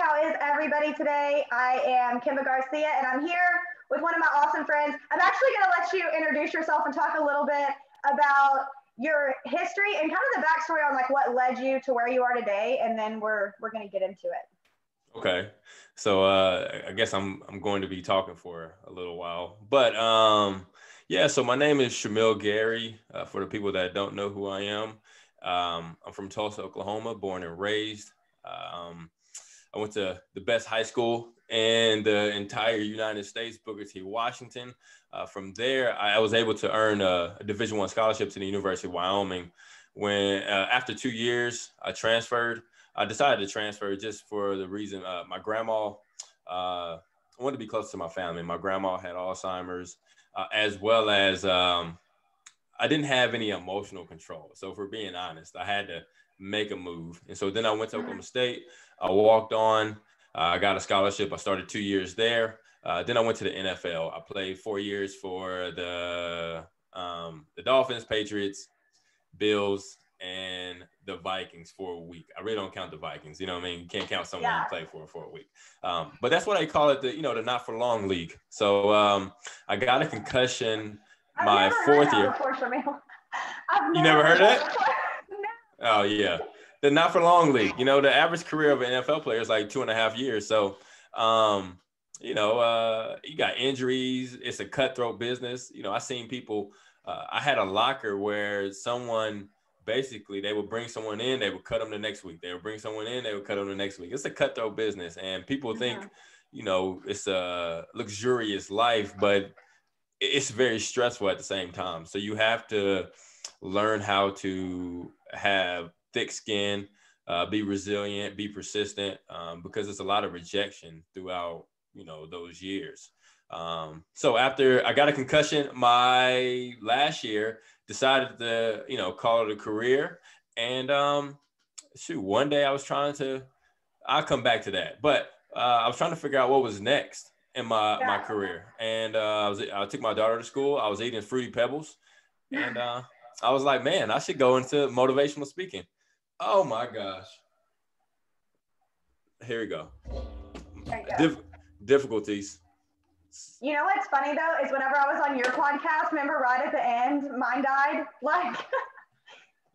How is everybody today? I am Kimba Garcia, and I'm here with one of my awesome friends. I'm actually going to let you introduce yourself and talk a little bit about your history and kind of the backstory on like what led you to where you are today, and then we're going to get into it. Okay, so I guess I'm going to be talking for a little while, but yeah. So my name is Shamiel Gary. For the people that don't know who I am, I'm from Tulsa, Oklahoma, born and raised. I went to the best high school in the entire United States, Booker T. Washington. From there, I was able to earn a Division I scholarship to the University of Wyoming. When after 2 years, I transferred. I decided to transfer just for the reason my grandma. I wanted to be close to my family. My grandma had Alzheimer's, as well as I didn't have any emotional control. So, if we're being honest, I had to make a move. And so then I went to Oklahoma State. I walked on. I got a scholarship. I started 2 years there. Then I went to the NFL. I played 4 years for the Dolphins, Patriots, Bills, and the Vikings for a week. I really don't count the Vikings. You know what I mean? You can't count someone you play for a week. But that's what I call it, the not for long league. So I got a concussion my fourth year. You never heard that? Oh, yeah. The not for long league. You know, the average career of an NFL player is like 2.5 years. So, you got injuries. It's a cutthroat business. You know, I seen people. I had a locker where someone basically they would bring someone in. They would cut them the next week. They would bring someone in. They would cut them the next week. It's a cutthroat business. And people think, you know, it's a luxurious life, but it's very stressful at the same time. So you have to learn how to have thick skin, be resilient, be persistent, because it's a lot of rejection throughout, you know, those years. So after I got a concussion my last year, decided to, you know, call it a career. And one day I was trying to, I'll come back to that, but I was trying to figure out what was next in my career. And I took my daughter to school. I was eating Fruity Pebbles. And I was like, man, I should go into motivational speaking. Oh my gosh. Here we go. Difficulties. You know what's funny though, is whenever I was on your podcast, remember right at the end, mine died. Like,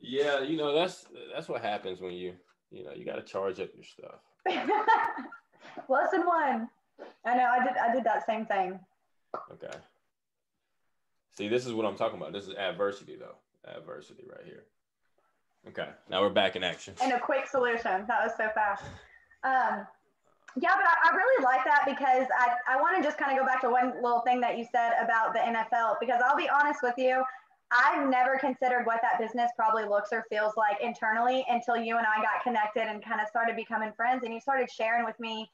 yeah, you know, that's what happens when you know, you got to charge up your stuff. Lesson one. I know I did that same thing. Okay. See, this is what I'm talking about. This is adversity though. Adversity right here. Okay, now we're back in action. And a quick solution. That was so fast. Yeah, but I really like that because I want to just kind of go back to one little thing that you said about the NFL, because I'll be honest with you, I've never considered what that business probably looks or feels like internally until you and I got connected and kind of started becoming friends, and you started sharing with me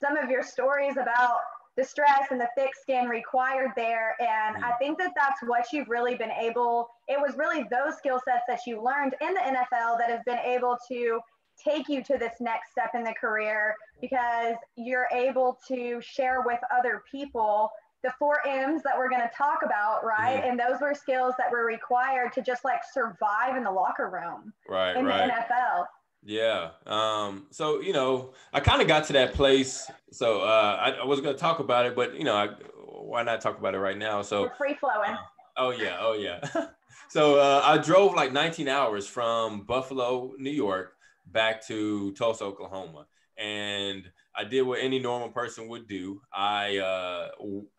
some of your stories about the stress and the thick skin required there. And I think that that's what you've really been able, it was really those skill sets that you learned in the NFL that have been able to take you to this next step in the career, because you're able to share with other people the 4 M's that we're going to talk about, right? And those were skills that were required to just like survive in the locker room in the NFL. Yeah. So, you know, I kind of got to that place. So I was going to talk about it, but, you know, why not talk about it right now? So we're free flowing. Oh, yeah. So I drove like 19 hours from Buffalo, New York, back to Tulsa, Oklahoma. And I did what any normal person would do. I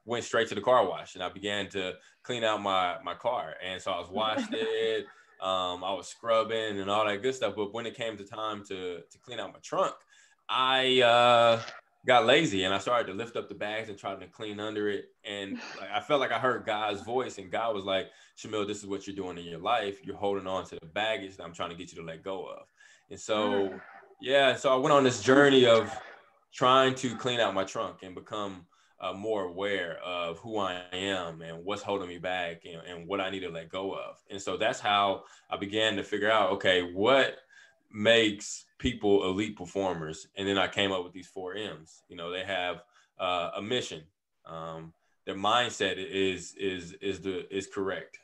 went straight to the car wash and I began to clean out my car. And so I was washed it. I was scrubbing and all that good stuff. But when it came to time to clean out my trunk, I got lazy and I started to lift up the bags and try to clean under it. And like, I felt like I heard God's voice, and God was like, Shamiel, this is what you're doing in your life. You're holding on to the baggage that I'm trying to get you to let go of. And so, yeah, so I went on this journey of trying to clean out my trunk and become more aware of who I am and what's holding me back and what I need to let go of. And so that's how I began to figure out, okay, what makes people elite performers? And then I came up with these 4 M's. You know, they have a mission. Their mindset is correct.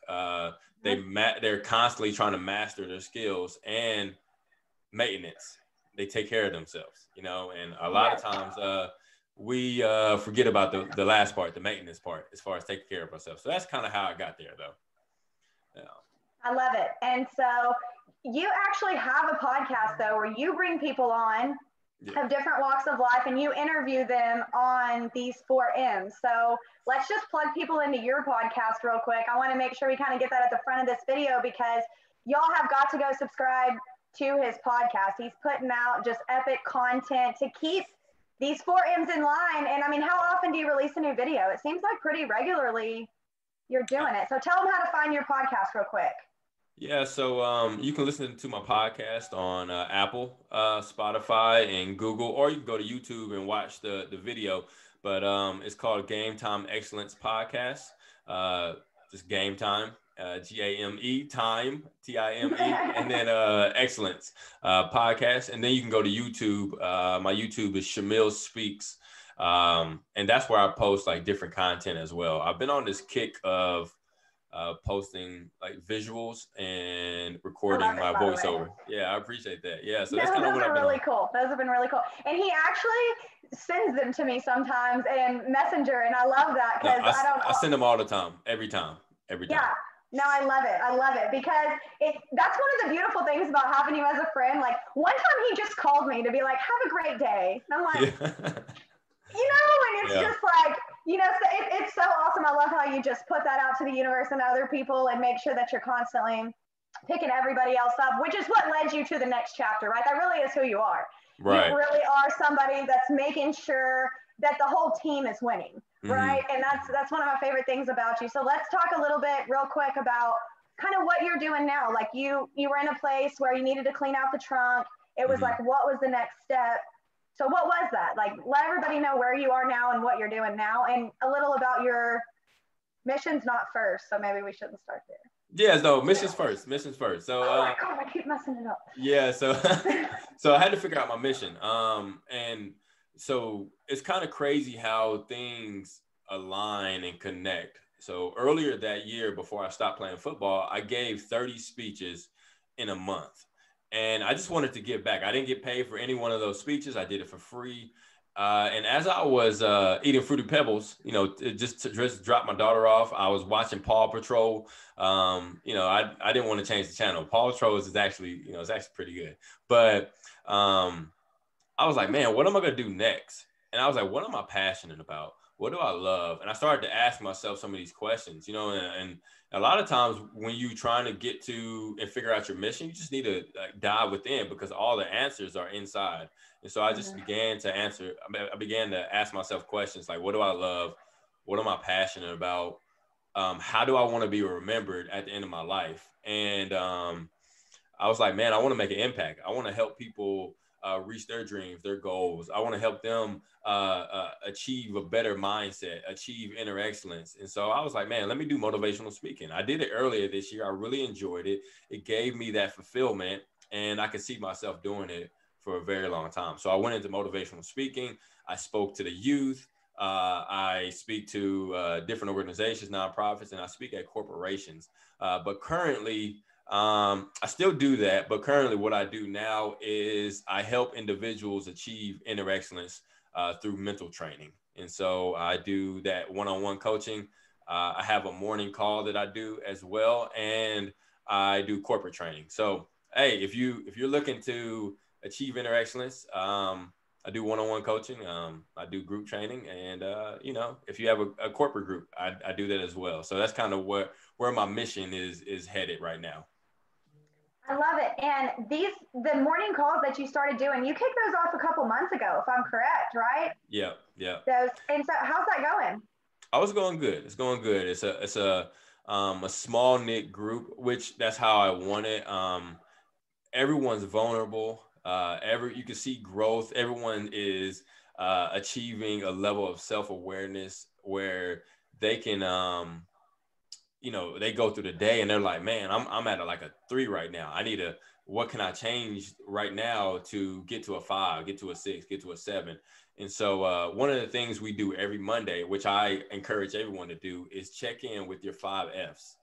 They're constantly trying to master their skills, and maintenance. they take care of themselves, you know. And a lot of times we forget about the last part, the maintenance part, as far as taking care of ourselves. So that's kind of how I got there, though. Yeah. I love it. And so you actually have a podcast, though, where you bring people on of different walks of life and you interview them on these 4 M's. So let's just plug people into your podcast real quick. I want to make sure we kind of get that at the front of this video, because y'all have got to go subscribe to his podcast. He's putting out just epic content to keep these 4 M's in line. And I mean, how often do you release a new video? It seems like pretty regularly you're doing it. So tell them how to find your podcast real quick. Yeah, so you can listen to my podcast on Apple, Spotify, and Google, or you can go to YouTube and watch the video. But it's called Game Time Excellence Podcast. Just Game Time, G-A-M-E, Time, T-I-M-E, and then Excellence Podcast. And then you can go to YouTube. My YouTube is Shamiel Speaks. And that's where I post like different content as well. I've been on this kick of posting like visuals and recording my voiceover. Yeah, I appreciate that. Yeah, so that's kind of what I've been really cool. Those have been really cool. And he actually sends them to me sometimes in Messenger, and I love that, because I send them all the time, every time. Yeah. No, I love it. I love it, because that's one of the beautiful things about having you as a friend. Like, one time he just called me to be like, "Have a great day," and I'm like, you know, and it's just like, you know, so it's so awesome. I love how you just put that out to the universe and other people, and make sure that you're constantly picking everybody else up, which is what led you to the next chapter, right? That really is who you are. Right. You really are somebody that's making sure that the whole team is winning, right? And that's one of my favorite things about you. So let's talk a little bit real quick about kind of what you're doing now. Like, you were in a place where you needed to clean out the trunk. It was like, what was the next step? So what was that? Like, let everybody know where you are now and what you're doing now, and a little about your missions not first. So maybe we shouldn't start there. Yeah, no, missions first, missions first. So oh my God, I keep messing it up. Yeah, so so I had to figure out my mission. And so it's kind of crazy how things align and connect. So earlier that year, before I stopped playing football, I gave 30 speeches in a month. And I just wanted to give back. I didn't get paid for any one of those speeches. I did it for free. And as I was eating Fruity Pebbles, you know, just drop my daughter off, I was watching Paw Patrol. You know, I didn't want to change the channel. Paw Patrol is actually, you know, it's actually pretty good. But I was like, man, what am I going to do next? And I was like, what am I passionate about? What do I love? And I started to ask myself some of these questions, you know, and a lot of times when you're trying to get to and figure out your mission, you just need to dive within, because all the answers are inside. And so I just began to answer. I began to ask myself questions like, what do I love? What am I passionate about? How do I want to be remembered at the end of my life? And I was like, man, I want to make an impact. I want to help people reach their dreams, their goals. I want to help them achieve a better mindset, achieve inner excellence. And so I was like, man, let me do motivational speaking. I did it earlier this year. I really enjoyed it. It gave me that fulfillment, and I could see myself doing it for a very long time. So I went into motivational speaking. I spoke to the youth. I speak to different organizations, nonprofits, and I speak at corporations. But currently, I still do that, but currently what I do now is I help individuals achieve inner excellence through mental training. And so I do that one-on-one coaching. I have a morning call that I do as well, and I do corporate training. So, hey, if you're looking to achieve inner excellence, I do one-on-one coaching. I do group training, and you know, if you have a corporate group, I do that as well. So that's kind of where my mission is headed right now. I love it. And the morning calls that you started doing, you kicked those off a couple months ago, if I'm correct, right? Yeah, yeah. And so how's that going? Oh, it's going good. It's going good. It's a small knit group, which that's how I want it. Everyone's vulnerable. You can see growth. Everyone is achieving a level of self-awareness where they can, you know, they go through the day and they're like, man, I'm at a 3 right now. I need what can I change right now to get to a 5, get to a 6, get to a 7. And so one of the things we do every Monday, which I encourage everyone to do, is check in with your 5 F's.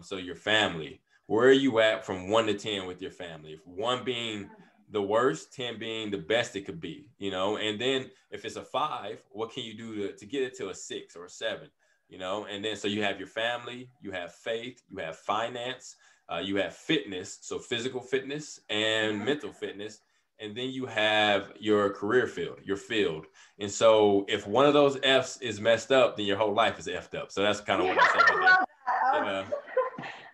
So your family, where are you at from 1 to 10 with your family? If 1 being the worst, 10 being the best it could be, you know? And then if it's a 5, what can you do to get it to a 6 or a 7, you know? And then, so you have your family, you have faith, you have finance, you have fitness. So physical fitness and mental fitness. And then you have your career field, your field. And so if one of those F's is messed up, then your whole life is effed up. So that's kind of what I'm saying.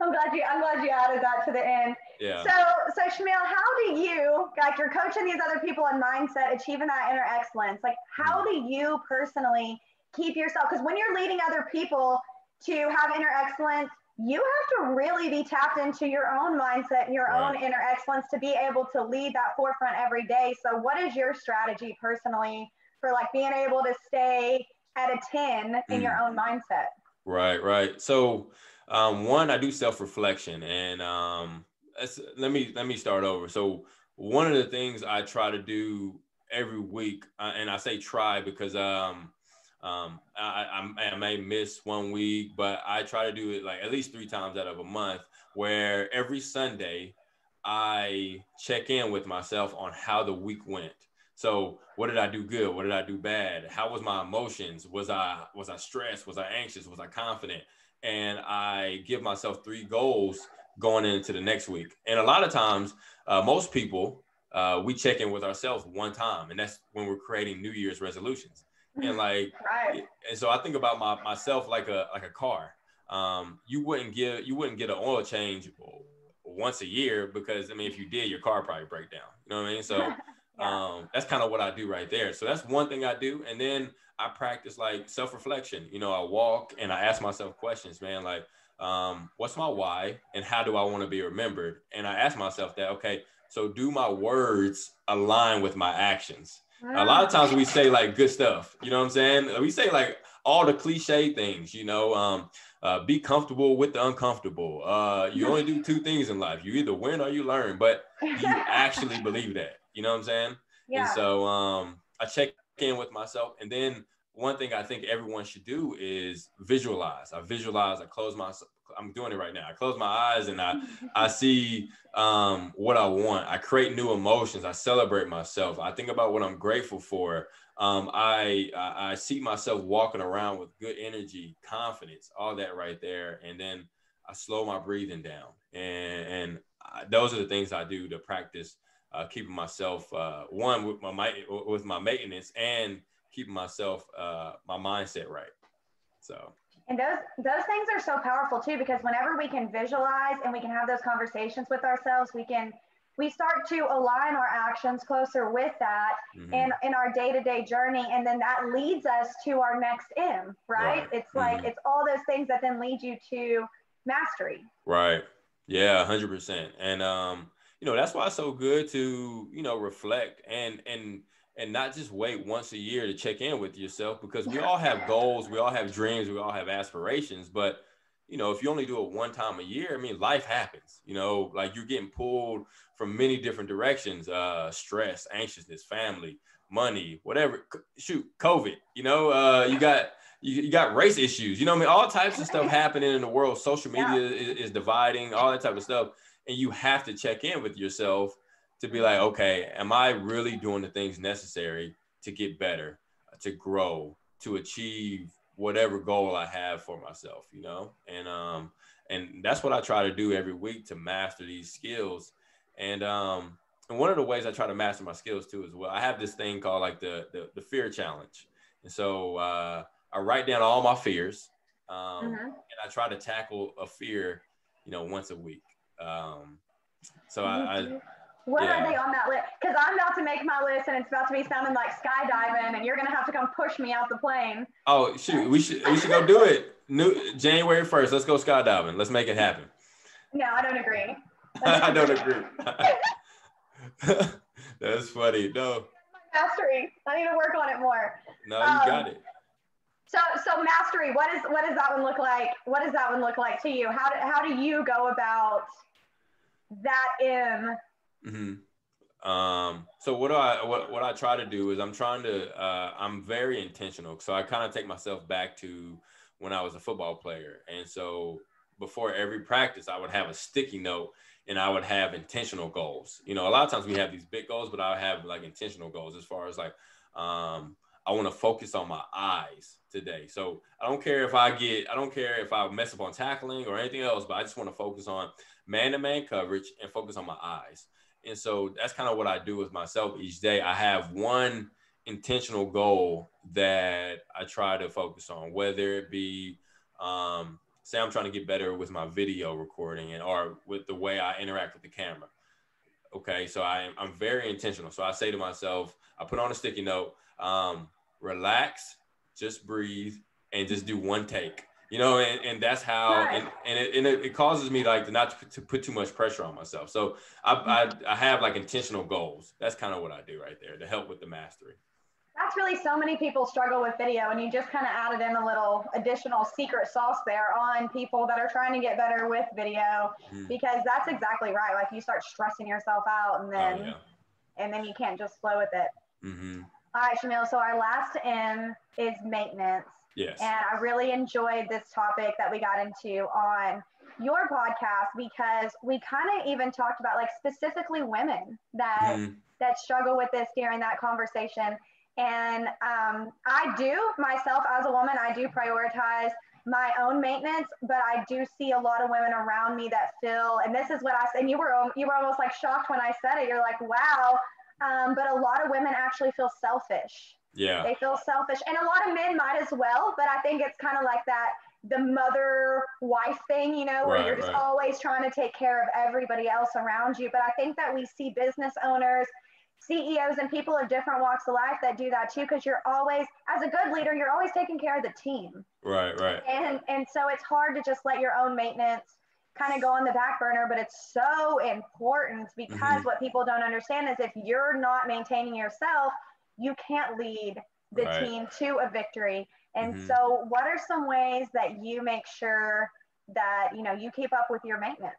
I'm glad you added that to the end. Yeah. So Shamiel, how do you, like, you're coaching these other people in mindset, achieving that inner excellence. Like, how do you personally keep yourself? Because when you're leading other people to have inner excellence, you have to really be tapped into your own mindset and your own inner excellence to be able to lead that forefront every day. So what is your strategy personally for, like, being able to stay at a 10 in your own mindset? Right. So one, I do self-reflection, and let me start over. So one of the things I try to do every week, and I say try because I may miss one week, but I try to do it like at least 3 times out of a month, where every Sunday I check in with myself on how the week went. So what did I do good? What did I do bad? How was my emotions? Was I stressed? Was I anxious? Was I confident? And I give myself 3 goals going into the next week. And a lot of times, most people, we check in with ourselves one time, and that's when we're creating New Year's resolutions. And like, and so I think about myself like a car. You wouldn't get an oil change once a year, because I mean, if you did, your car probably break down. You know what I mean? So that's kind of what I do right there. So that's one thing I do, and then I practice like self-reflection. You know, I walk and I ask myself questions, man. Like, what's my why, and how do I want to be remembered? And I ask myself that. Okay, so do my words align with my actions? A lot of times we say like good stuff, you know what I'm saying? We say like all the cliche things, you know, be comfortable with the uncomfortable. You only do 2 things in life. You either win or you learn, but do you actually believe that? You know what I'm saying? Yeah. And so I check in with myself. And then one thing I think everyone should do is visualize. I close my eyes. I'm doing it right now. I close my eyes and I see what I want. I create new emotions. I celebrate myself. I think about what I'm grateful for. I see myself walking around with good energy, confidence, all that right there. And then I slow my breathing down. And those are the things I do to practice keeping myself one with my maintenance, and keeping myself, my mindset right. So. And those things are so powerful too, because whenever we can visualize and we can have those conversations with ourselves, we start to align our actions closer with that in our day-to-day journey. And then that leads us to our next M, right? It's like, it's all those things that then lead you to mastery. Right. Yeah, 100%. And, you know, that's why it's so good to, you know, reflect and not just wait once a year to check in with yourself, because we all have goals, we all have dreams, we all have aspirations. But, you know, if you only do it one time a year, I mean, life happens, you know, like you're getting pulled from many different directions, stress, anxiousness, family, money, whatever, COVID, you know, you got race issues, you know what I mean? All types of stuff happening in the world. Social media is dividing, all that type of stuff. And you have to check in with yourself to be like, okay, am I really doing the things necessary to get better, to grow, to achieve whatever goal I have for myself, you know? And that's what I try to do every week, to master these skills. And one of the ways I try to master my skills too, as well, I have this thing called like the fear challenge. And so I write down all my fears, and I try to tackle a fear, you know, once a week. What are they on that list? Because I'm about to make my list, and it's about to be sounding like skydiving, and you're gonna have to come push me out the plane. Oh shoot, we should go do it. January 1st, let's go skydiving. Let's make it happen. No, I don't agree. I don't agree. That's funny. No. Mastery. I need to work on it more. No, you got it. So mastery. What does that one look like? What does that one look like to you? How do you go about that in? So what I try to do is I'm very intentional. So I kind of take myself back to when I was a football player. And so before every practice, I would have a sticky note and I would have intentional goals. You know, a lot of times we have these big goals, but I have like intentional goals as far as like, I want to focus on my eyes today. So I don't care if I mess up on tackling or anything else, but I just want to focus on man-to-man coverage and focus on my eyes. And so that's kind of what I do with myself each day. I have one intentional goal that I try to focus on, whether it be, say I'm trying to get better with my video recording and or with the way I interact with the camera. Okay, so I'm very intentional. So I say to myself, I put on a sticky note, relax, just breathe, and just do one take, you know, and that's how, and it causes me like to put too much pressure on myself. So I have like intentional goals. That's kind of what I do right there to help with the mastery. That's really, so many people struggle with video, and you just kind of added in a little additional secret sauce there on people that are trying to get better with video, because that's exactly right. Like you start stressing yourself out and then you can't just flow with it. Mm-hmm. All right, Shamiel, so our last M is maintenance. Yes. And I really enjoyed this topic that we got into on your podcast, because we kind of even talked about like specifically women that that struggle with this during that conversation. And I do myself as a woman, I do prioritize my own maintenance, but I do see a lot of women around me that feel, and this is what I said, and you were almost like shocked when I said it. You're like, wow. But a lot of women actually feel selfish. Yeah. They feel selfish. And a lot of men might as well, but I think it's kind of like that, the mother wife thing, you know, where you're just always trying to take care of everybody else around you. But I think that we see business owners, CEOs, and people of different walks of life that do that too, because you're always, as a good leader, you're always taking care of the team. Right. And so it's hard to just let your own maintenance kind of go on the back burner, but it's so important, because what people don't understand is if you're not maintaining yourself, you can't lead the team to a victory. And so what are some ways that you make sure that, you know, you keep up with your maintenance?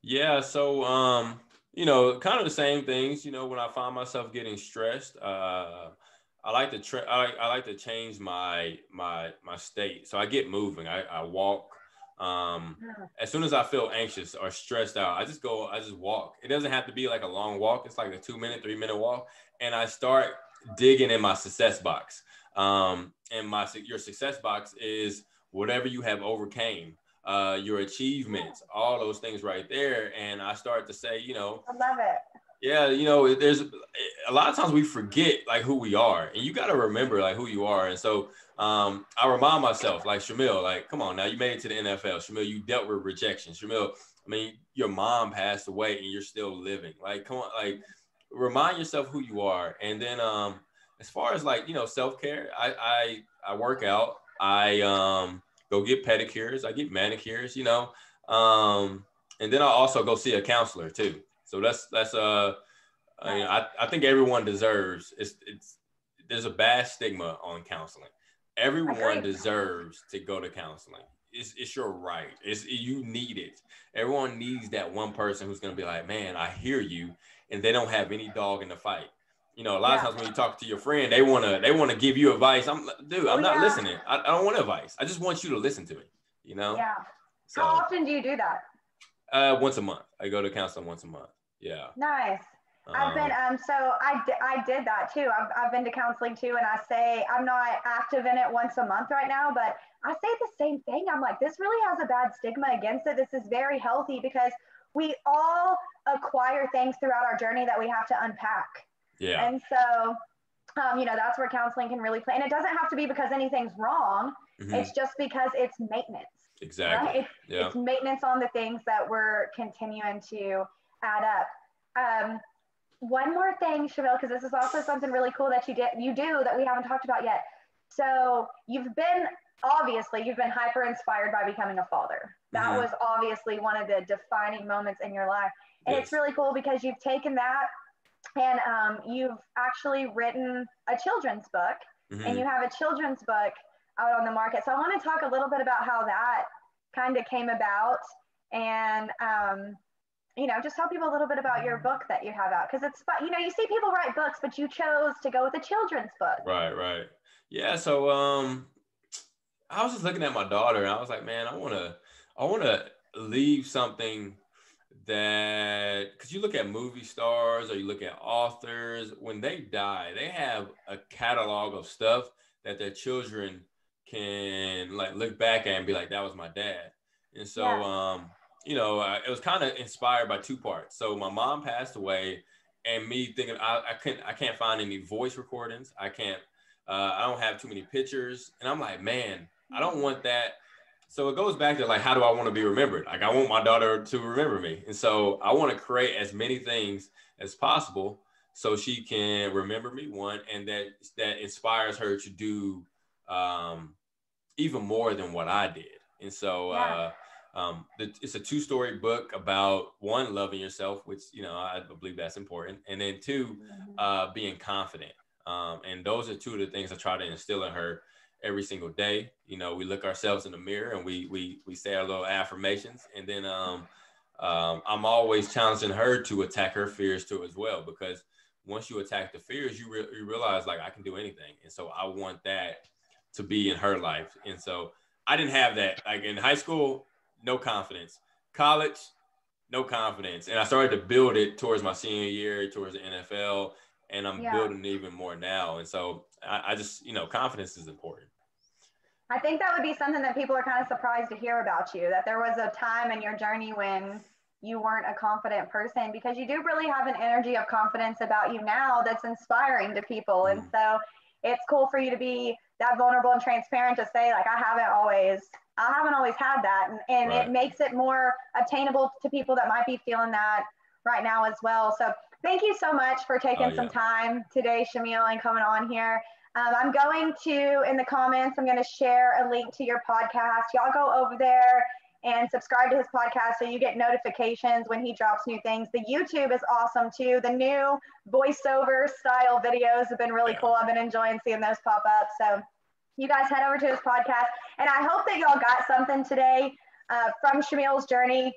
Yeah. So, you know, kind of the same things, you know, when I find myself getting stressed, I like to change my state. So I get moving. I walk. As soon as I feel anxious or stressed out, I just walk. It doesn't have to be like a long walk. It's like a 2-minute, 3-minute walk. And I start digging in my success box. And your success box is whatever you have overcame, your achievements, all those things right there. And I start to say, you know, I love it. Yeah. You know, there's a lot of times we forget like who we are, and you got to remember like who you are. And so, I remind myself like, Shamiel, like, come on now, you made it to the NFL. Shamiel, you dealt with rejection. Shamiel, I mean, your mom passed away and you're still living. Like, come on, like remind yourself who you are. And then, as far as like, you know, self-care, I work out, I go get pedicures, I get manicures, you know, and then I also go see a counselor too. So that's I mean, I think everyone deserves, there's a bad stigma on counseling. Everyone deserves to go to counseling. It's your right. You need it. Everyone needs that one person who's going to be like, man, I hear you. And they don't have any dog in the fight. You know, a lot of times when you talk to your friend, they want to give you advice. I'm not listening. I don't want advice. I just want you to listen to me, you know? Yeah. So, how often do you do that? Once a month. I go to counseling once a month. Yeah. Nice. I've been, I did that too. I've been to counseling too. And I say, I'm not active in it once a month right now, but I say the same thing. I'm like, this really has a bad stigma against it. This is very healthy, because we all acquire things throughout our journey that we have to unpack. Yeah. And so, you know, that's where counseling can really play. And it doesn't have to be because anything's wrong. Mm-hmm. It's just because it's maintenance. Exactly. Right? It's maintenance on the things that we're continuing to add up. One more thing, Shamiel, because this is also something really cool that you do that we haven't talked about yet. So you've been hyper inspired by becoming a father. That was obviously one of the defining moments in your life. And it's really cool because you've taken that and you've actually written a children's book, and you have a children's book out on the market. So I want to talk a little bit about how that kind of came about, and you know, just tell people a little bit about your book that you have out, because it's, you know, you see people write books, but you chose to go with a children's book. Right. Yeah. So I was just looking at my daughter, and I was like, man, I want to leave something that, because you look at movie stars or you look at authors, when they die, they have a catalog of stuff that their children can like look back at and be like, that was my dad. And so, you know, it was kind of inspired by two parts. So my mom passed away and me thinking, I can't find any voice recordings. I can't, I don't have too many pictures. And I'm like, man, I don't want that. So it goes back to like, how do I want to be remembered? Like I want my daughter to remember me. And so I want to create as many things as possible so she can remember me, one, and that inspires her to do even more than what I did. And so it's a two-story book about, one, loving yourself, which, you know, I believe that's important. And then two, being confident. And those are two of the things I try to instill in her every single day. You know, we look ourselves in the mirror and we say our little affirmations. And then I'm always challenging her to attack her fears too as well, because once you attack the fears, you realize like I can do anything. And so I want that to be in her life. And so I didn't have that. Like in high school, no confidence. College, no confidence. And I started to build it towards my senior year, towards the NFL. And I'm building even more now. And so I just, you know, confidence is important. I think that would be something that people are kind of surprised to hear about you, that there was a time in your journey when you weren't a confident person, because you do really have an energy of confidence about you now that's inspiring to people. Mm-hmm. And so it's cool for you to be that vulnerable and transparent to say, like, I haven't always had that. And right. It makes it more obtainable to people that might be feeling that right now as well. So thank you so much for taking some time today, Shamiel, and coming on here. I'm going to, in the comments, I'm going to share a link to your podcast. Y'all go over there and subscribe to his podcast so you get notifications when he drops new things. The YouTube is awesome too. The new voiceover style videos have been really cool. I've been enjoying seeing those pop up. So you guys head over to his podcast. And I hope that y'all got something today from Shamiel's journey.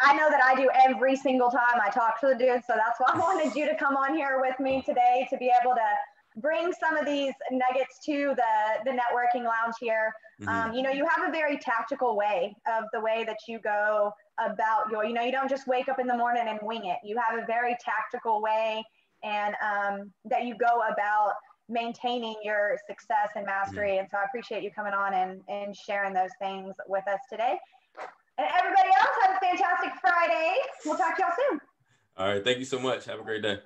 I know that I do every single time I talk to the dude. So that's why I wanted you to come on here with me today to be able to bring some of these nuggets to the networking lounge here. Mm-hmm. You know, you have a very tactical way of the way that you go about your, you know, you don't just wake up in the morning and wing it. You have a very tactical way and that you go about maintaining your success and mastery. Mm-hmm. And so I appreciate you coming on and sharing those things with us today. And everybody else, have a fantastic Friday. We'll talk to y'all soon. All right. Thank you so much. Have a great day.